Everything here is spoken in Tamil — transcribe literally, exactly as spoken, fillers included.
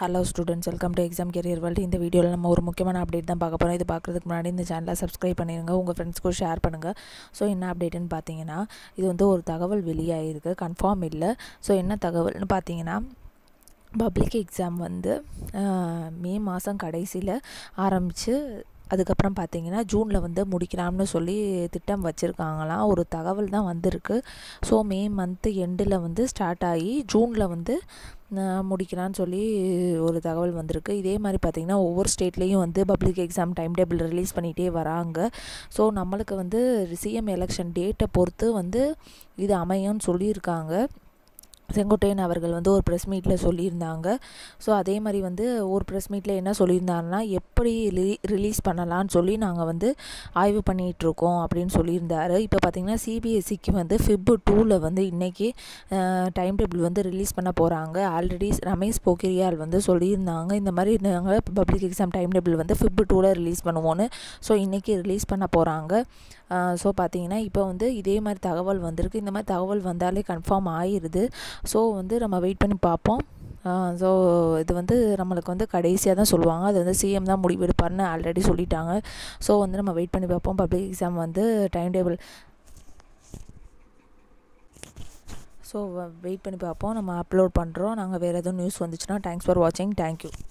Hello students, welcome to exam career world. இந்த வீடியோவில் நம்ம ஒரு முக்கியமான அப்டேட் தான் பார்க்க போகிறோம். இது பார்க்குறதுக்கு முன்னாடி இந்த சேனலை சப்ஸ்கிரைப் பண்ணிடுங்க, உங்கள் ஃப்ரெண்ட்ஸ்க்கும் ஷேர் பண்ணுங்கள். ஸோ என்ன அப்டேட்டுன்னு பார்த்தீங்கன்னா, இது வந்து ஒரு தகவல் வெளியாகிருக்கு, கன்ஃபார்ம் இல்லை. ஸோ என்ன தகவல்னு பார்த்தீங்கன்னா, பப்ளிக் எக்ஸாம் வந்து மே மாதம் கடைசியில் ஆரம்பித்து அதுக்கப்புறம் பார்த்தீங்கன்னா ஜூனில் வந்து முடிக்கலாம்னு சொல்லி திட்டம் வச்சுருக்காங்களாம். ஒரு தகவல் தான் வந்திருக்கு. ஸோ மே மந்த்து எண்டில் வந்து ஸ்டார்ட் ஆகி ஜூனில் வந்து முடிக்கலான்னு சொல்லி ஒரு தகவல் வந்திருக்கு. இதே மாதிரி பார்த்திங்கன்னா ஒவ்வொரு ஸ்டேட்லேயும் வந்து public exam time table release பண்ணிகிட்டே வராங்க. ஸோ நம்மளுக்கு வந்து சிஎம் எலெக்ஷன் டேட்டை பொறுத்து வந்து இது அமையும்னு சொல்லியிருக்காங்க. செங்கோட்டையன் அவர்கள் வந்து ஒரு ப்ரெஸ் மீட்டில் சொல்லியிருந்தாங்க. ஸோ அதே மாதிரி வந்து ஒரு ப்ரெஸ் மீட்டில் என்ன சொல்லியிருந்தாருன்னா, எப்படி ரிலீ ரிலீஸ் பண்ணலான்னு சொல்லி நாங்கள் வந்து ஆய்வு பண்ணிகிட்ருக்கோம் அப்படின்னு சொல்லியிருந்தார். இப்போ பார்த்திங்கன்னா சிபிஎஸ்சிக்கு வந்து ஃபிப் டூவில் வந்து இன்றைக்கி டைம் டேபிள் வந்து ரிலீஸ் பண்ண போகிறாங்க. ஆல்ரெடி ரமேஷ் போக்கிரியால் வந்து சொல்லியிருந்தாங்க, இந்த மாதிரி நாங்கள் பப்ளிக் எக்ஸாம் டைம் டேபிள் வந்து ஃபிப் டூவில் ரிலீஸ் பண்ணுவோன்னு. ஸோ இன்றைக்கி ரிலீஸ் பண்ண போகிறாங்க. ஸோ பார்த்திங்கன்னா இப்போ வந்து இதே மாதிரி தகவல் வந்திருக்கு. இந்த மாதிரி தகவல் வந்தாலே கன்ஃபார்ம் ஆகிடுது. ஸோ வந்து நம்ம வெயிட் பண்ணி பார்ப்போம். ஸோ இது வந்து நம்மளுக்கு வந்து கடைசியாக தான் சொல்லுவாங்க. அது வந்து சிஎம் தான் முடிவெடுப்பார்னு ஆல்ரெடி சொல்லிட்டாங்க. ஸோ வந்து நம்ம வெயிட் பண்ணி பார்ப்போம். பப்ளிக் எக்ஸாம் வந்து டைம் டேபிள் ஸோ வெயிட் பண்ணி பார்ப்போம். நம்ம அப்லோட் பண்ணுறோம். நாங்கள் வேறு எதுவும் நியூஸ் வந்துச்சுன்னா தேங்க்ஸ் ஃபார் வாட்சிங். தேங்க்யூ.